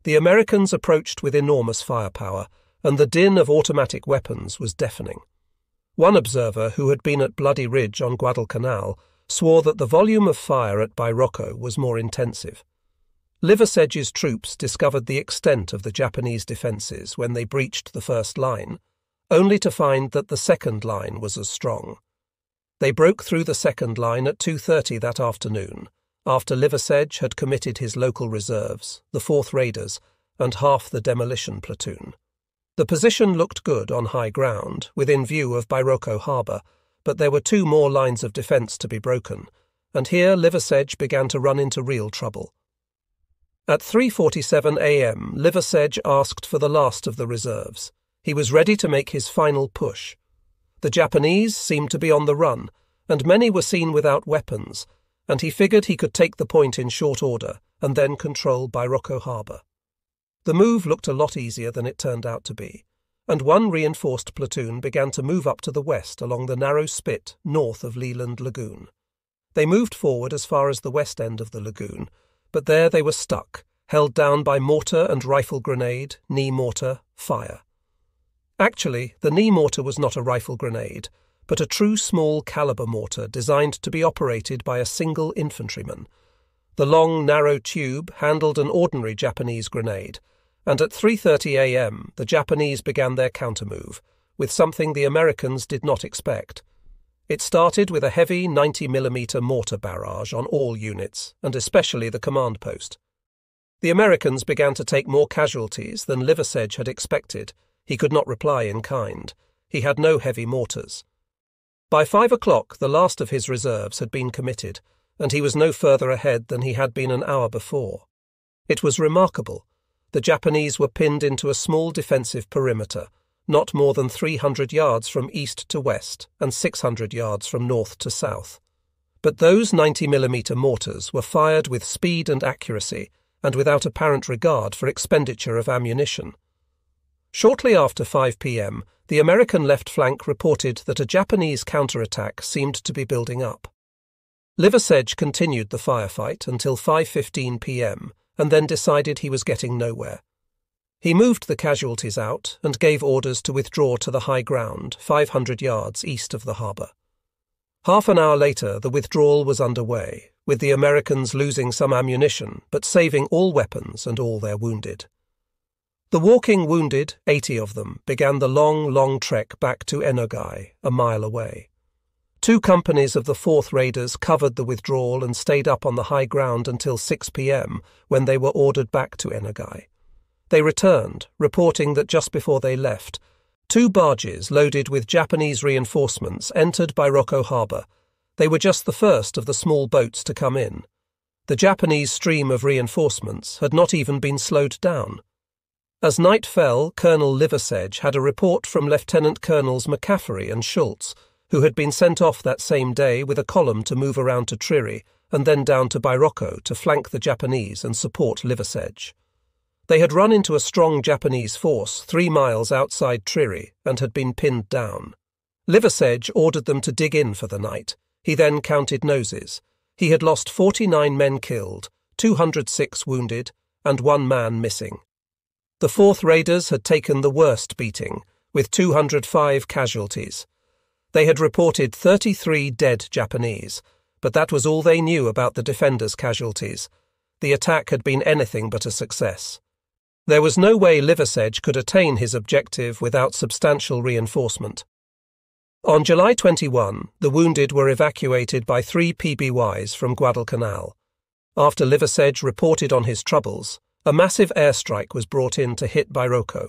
The Americans approached with enormous firepower, and the din of automatic weapons was deafening. One observer who had been at Bloody Ridge on Guadalcanal swore that the volume of fire at Bairoko was more intensive. Liversedge's troops discovered the extent of the Japanese defences when they breached the first line, only to find that the second line was as strong. They broke through the second line at 2:30 that afternoon, after Liversedge had committed his local reserves, the 4th Raiders, and half the demolition platoon. The position looked good on high ground, within view of Bairoko harbour, but there were 2 more lines of defence to be broken, and here Liversedge began to run into real trouble. At 3:47 a.m, Liversedge asked for the last of the reserves. He was ready to make his final push. The Japanese seemed to be on the run, and many were seen without weapons, and he figured he could take the point in short order and then control Bairoko harbour. The move looked a lot easier than it turned out to be, and one reinforced platoon began to move up to the west along the narrow spit north of Leland Lagoon. They moved forward as far as the west end of the lagoon, but there they were stuck, held down by mortar and rifle grenade, knee mortar, fire. Actually, the knee mortar was not a rifle grenade, but a true small caliber mortar designed to be operated by a single infantryman. The long, narrow tube handled an ordinary Japanese grenade, and at 3:30 a.m. the Japanese began their countermove, with something the Americans did not expect. It started with a heavy 90mm mortar barrage on all units, and especially the command post. The Americans began to take more casualties than Liversedge had expected. He could not reply in kind. He had no heavy mortars. By 5 o'clock the last of his reserves had been committed, and he was no further ahead than he had been an hour before. It was remarkable. The Japanese were pinned into a small defensive perimeter, not more than 300 yards from east to west and 600 yards from north to south. But those 90mm mortars were fired with speed and accuracy, and without apparent regard for expenditure of ammunition. Shortly after 5 p.m, the American left flank reported that a Japanese counterattack seemed to be building up. Liversedge continued the firefight until 5:15 p.m. and then decided he was getting nowhere. He moved the casualties out and gave orders to withdraw to the high ground 500 yards east of the harbour. Half an hour later, the withdrawal was underway, with the Americans losing some ammunition but saving all weapons and all their wounded. The walking wounded, 80 of them, began the long, long trek back to Enogai, a mile away. Two companies of the 4th Raiders covered the withdrawal and stayed up on the high ground until 6 p.m., when they were ordered back to Enogai. They returned, reporting that just before they left, two barges loaded with Japanese reinforcements entered Bairoko harbour. They were just the first of the small boats to come in. The Japanese stream of reinforcements had not even been slowed down. As night fell, Colonel Liversedge had a report from Lieutenant Colonels McCaffrey and Schultz, who had been sent off that same day with a column to move around to Triri and then down to Bairoko to flank the Japanese and support Liversedge. They had run into a strong Japanese force 3 miles outside Triri and had been pinned down. Liversedge ordered them to dig in for the night. He then counted noses. He had lost 49 men killed, 206 wounded, and 1 man missing. The 4th Raiders had taken the worst beating, with 205 casualties. They had reported 33 dead Japanese, but that was all they knew about the defenders' casualties. The attack had been anything but a success. There was no way Liversedge could attain his objective without substantial reinforcement. On July 21, the wounded were evacuated by 3 PBYs from Guadalcanal. After Liversedge reported on his troubles, a massive airstrike was brought in to hit Bairoko.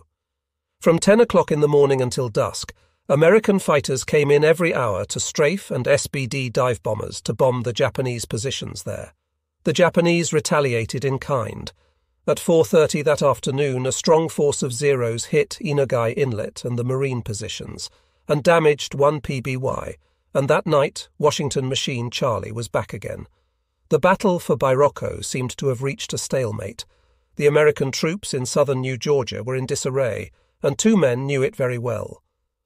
From 10 o'clock in the morning until dusk, American fighters came in every hour to strafe and SBD dive bombers to bomb the Japanese positions there. The Japanese retaliated in kind. At 4:30 that afternoon, a strong force of Zeros hit Enogai Inlet and the marine positions, and damaged 1 PBY, and that night Washington Machine Charlie was back again. The battle for Bairoko seemed to have reached a stalemate. The American troops in southern New Georgia were in disarray, and 2 men knew it very well.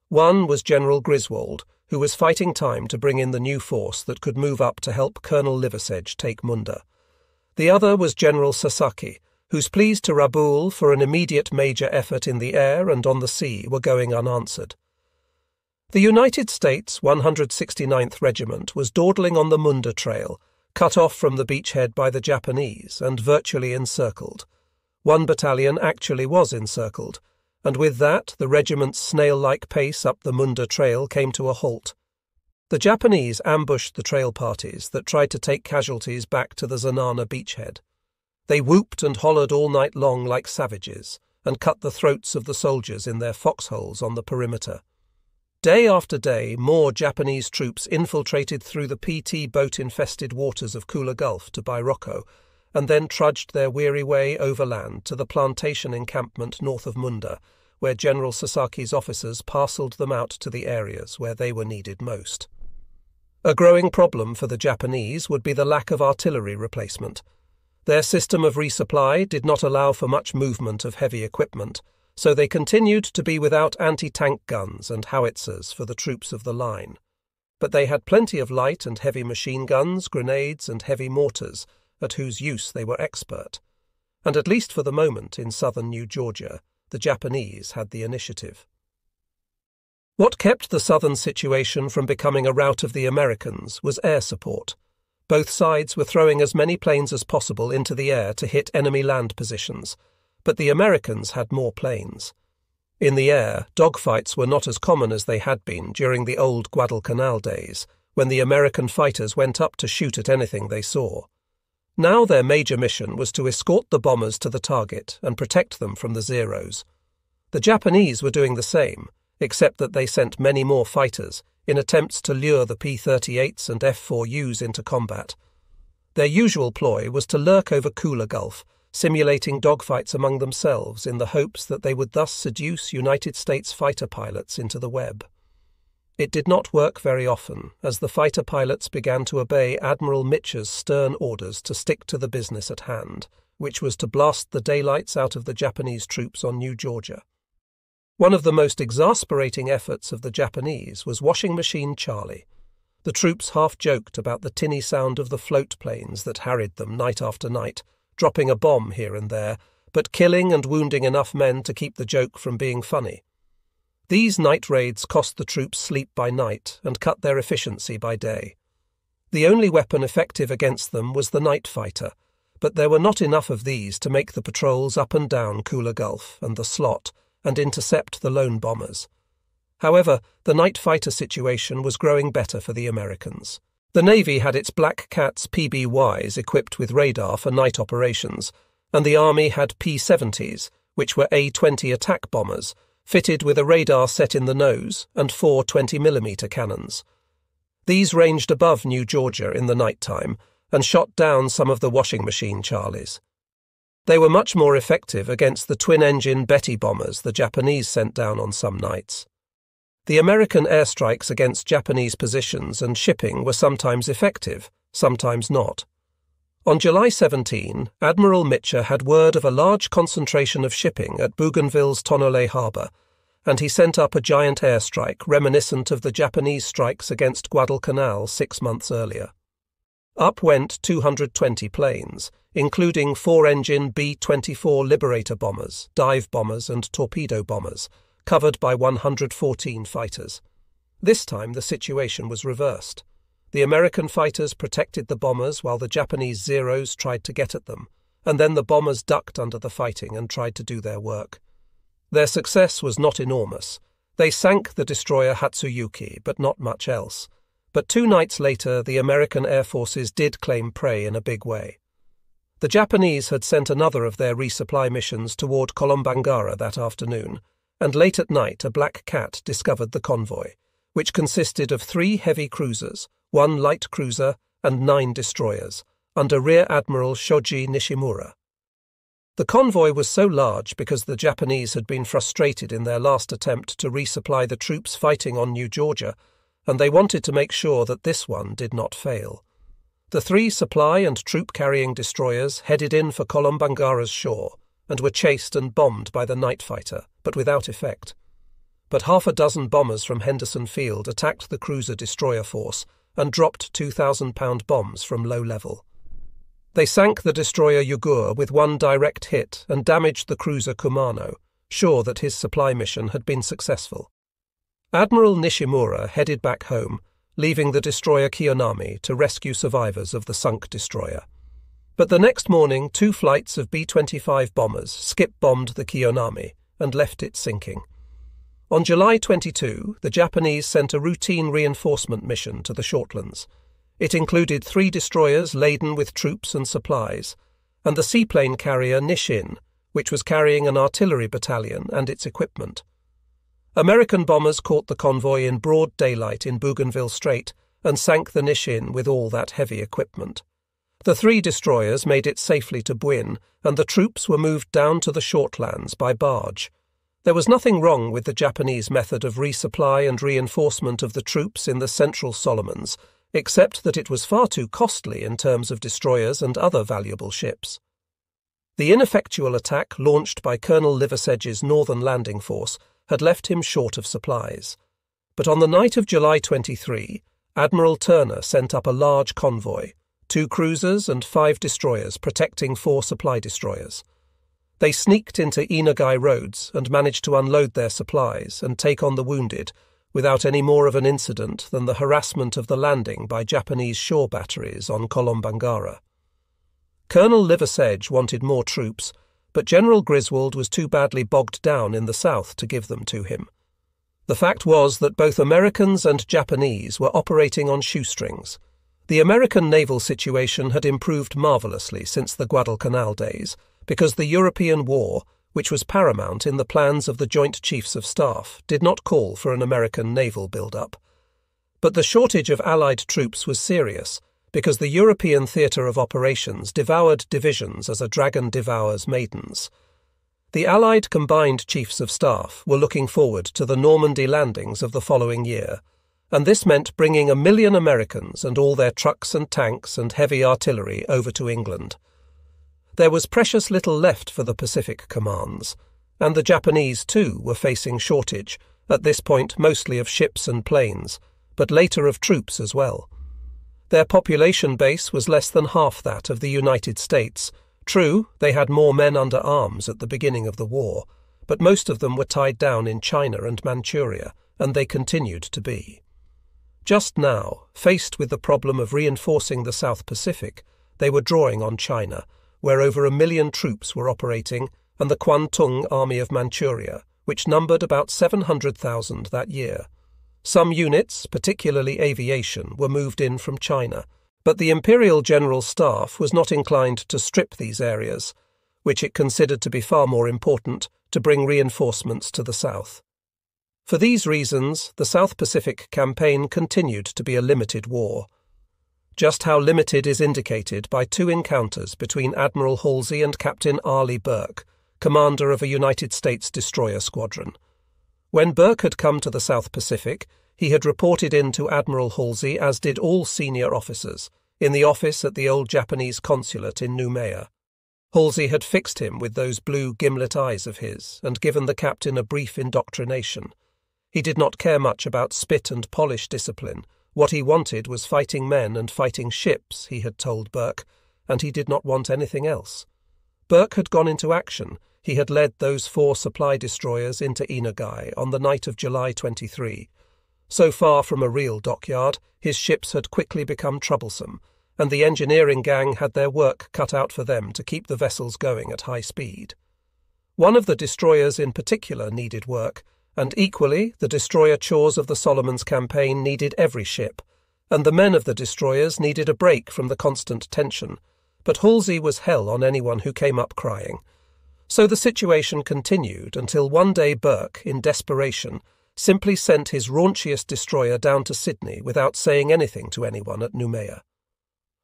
One was General Griswold, who was fighting time to bring in the new force that could move up to help Colonel Liversedge take Munda. The other was General Sasaki, whose pleas to Rabaul for an immediate major effort in the air and on the sea were going unanswered. The United States 169th Regiment was dawdling on the Munda Trail, cut off from the beachhead by the Japanese and virtually encircled. 1 battalion actually was encircled, and with that the regiment's snail-like pace up the Munda Trail came to a halt. The Japanese ambushed the trail parties that tried to take casualties back to the Zanana beachhead. They whooped and hollered all night long like savages, and cut the throats of the soldiers in their foxholes on the perimeter. Day after day, more Japanese troops infiltrated through the PT boat-infested waters of Kula Gulf to Bairoko, and then trudged their weary way overland to the plantation encampment north of Munda, where General Sasaki's officers parcelled them out to the areas where they were needed most. A growing problem for the Japanese would be the lack of artillery replacement. Their system of resupply did not allow for much movement of heavy equipment, so they continued to be without anti-tank guns and howitzers for the troops of the line. But they had plenty of light and heavy machine guns, grenades and heavy mortars, at whose use they were expert. And at least for the moment in southern New Georgia, the Japanese had the initiative. What kept the southern situation from becoming a rout of the Americans was air support. Both sides were throwing as many planes as possible into the air to hit enemy land positions, but the Americans had more planes. In the air, dogfights were not as common as they had been during the old Guadalcanal days, when the American fighters went up to shoot at anything they saw. Now their major mission was to escort the bombers to the target and protect them from the Zeros. The Japanese were doing the same, except that they sent many more fighters, in attempts to lure the P-38s and F-4Us into combat. Their usual ploy was to lurk over Kula Gulf, simulating dogfights among themselves in the hopes that they would thus seduce United States fighter pilots into the web. It did not work very often, as the fighter pilots began to obey Admiral Mitch's stern orders to stick to the business at hand, which was to blast the daylights out of the Japanese troops on New Georgia. One of the most exasperating efforts of the Japanese was Washing Machine Charlie. The troops half joked about the tinny sound of the float planes that harried them night after night, dropping a bomb here and there, but killing and wounding enough men to keep the joke from being funny. These night raids cost the troops sleep by night and cut their efficiency by day. The only weapon effective against them was the night fighter, but there were not enough of these to make the patrols up and down Kula Gulf and the slot and intercept the lone bombers. However, the night fighter situation was growing better for the Americans. The Navy had its Black Cats PBYs equipped with radar for night operations, and the Army had P-70s, which were A-20 attack bombers, fitted with a radar set in the nose and four 20mm cannons. These ranged above New Georgia in the nighttime and shot down some of the washing machine Charlies. They were much more effective against the twin-engine Betty bombers the Japanese sent down on some nights. The American airstrikes against Japanese positions and shipping were sometimes effective, sometimes not. On July 17, Admiral Mitcher had word of a large concentration of shipping at Bougainville's Tonole harbour, and he sent up a giant airstrike reminiscent of the Japanese strikes against Guadalcanal 6 months earlier. Up went 220 planes, including four-engine B-24 Liberator bombers, dive bombers and torpedo bombers, covered by 114 fighters. This time the situation was reversed. The American fighters protected the bombers while the Japanese Zeros tried to get at them, and then the bombers ducked under the fighting and tried to do their work. Their success was not enormous. They sank the destroyer Hatsuyuki, but not much else. But 2 nights later, the American air forces did claim prey in a big way. The Japanese had sent another of their resupply missions toward Kolombangara that afternoon, and late at night a Black Cat discovered the convoy, which consisted of 3 heavy cruisers, 1 light cruiser and 9 destroyers, under Rear Admiral Shoji Nishimura. The convoy was so large because the Japanese had been frustrated in their last attempt to resupply the troops fighting on New Georgia, and they wanted to make sure that this one did not fail. The 3 supply and troop-carrying destroyers headed in for Kolombangara's shore and were chased and bombed by the night fighter, but without effect. But 6 bombers from Henderson Field attacked the cruiser-destroyer force and dropped 2,000-pound bombs from low level. They sank the destroyer Yugur with 1 direct hit and damaged the cruiser Kumano, sure that his supply mission had been successful. Admiral Nishimura headed back home, leaving the destroyer Kiyonami to rescue survivors of the sunk destroyer. But the next morning, 2 flights of B-25 bombers skip-bombed the Kiyonami and left it sinking. On July 22, the Japanese sent a routine reinforcement mission to the Shortlands. It included 3 destroyers laden with troops and supplies, and the seaplane carrier Nisshin, which was carrying an artillery battalion and its equipment. American bombers caught the convoy in broad daylight in Bougainville Strait and sank the Nisshin with all that heavy equipment. The 3 destroyers made it safely to Buin, and the troops were moved down to the Shortlands by barge. There was nothing wrong with the Japanese method of resupply and reinforcement of the troops in the Central Solomons, except that it was far too costly in terms of destroyers and other valuable ships. The ineffectual attack launched by Colonel Liversedge's Northern Landing Force had left him short of supplies. But on the night of July 23, Admiral Turner sent up a large convoy, 2 cruisers and 5 destroyers protecting 4 supply destroyers. They sneaked into Enogai roads and managed to unload their supplies and take on the wounded without any more of an incident than the harassment of the landing by Japanese shore batteries on Kolombangara. Colonel Liversedge wanted more troops, but General Griswold was too badly bogged down in the south to give them to him. The fact was that both Americans and Japanese were operating on shoestrings. The American naval situation had improved marvellously since the Guadalcanal days, because the European War, which was paramount in the plans of the Joint Chiefs of Staff, did not call for an American naval build-up. But the shortage of Allied troops was serious, because the European theatre of operations devoured divisions as a dragon devours maidens. The Allied Combined Chiefs of Staff were looking forward to the Normandy landings of the following year, and this meant bringing 1 million Americans and all their trucks and tanks and heavy artillery over to England. There was precious little left for the Pacific commands, and the Japanese too were facing shortage, at this point mostly of ships and planes, but later of troops as well. Their population base was less than half that of the United States. True, they had more men under arms at the beginning of the war, but most of them were tied down in China and Manchuria, and they continued to be. Just now, faced with the problem of reinforcing the South Pacific, they were drawing on China, where over 1 million troops were operating, and the Kwantung Army of Manchuria, which numbered about 700,000 that year. Some units, particularly aviation, were moved in from China, but the Imperial General Staff was not inclined to strip these areas, which it considered to be far more important to bring reinforcements to the south. For these reasons, the South Pacific campaign continued to be a limited war. Just how limited is indicated by 2 encounters between Admiral Halsey and Captain Arleigh Burke, commander of a United States destroyer squadron. When Burke had come to the South Pacific, he had reported in to Admiral Halsey, as did all senior officers, in the office at the old Japanese consulate in Noumea. Halsey had fixed him with those blue gimlet eyes of his and given the captain a brief indoctrination. He did not care much about spit and polish discipline. What he wanted was fighting men and fighting ships, he had told Burke, and he did not want anything else. Burke had gone into action. He had led those 4 supply destroyers into Enogai on the night of July 23. So far from a real dockyard, his ships had quickly become troublesome, and the engineering gang had their work cut out for them to keep the vessels going at high speed. One of the destroyers in particular needed work, and equally the destroyer chores of the Solomon's campaign needed every ship, and the men of the destroyers needed a break from the constant tension, but Halsey was hell on anyone who came up crying. So the situation continued until one day Burke, in desperation, simply sent his raunchiest destroyer down to Sydney without saying anything to anyone at Noumea.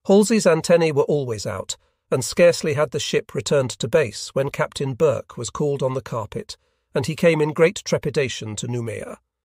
Halsey's antennae were always out, and scarcely had the ship returned to base when Captain Burke was called on the carpet, and he came in great trepidation to Noumea.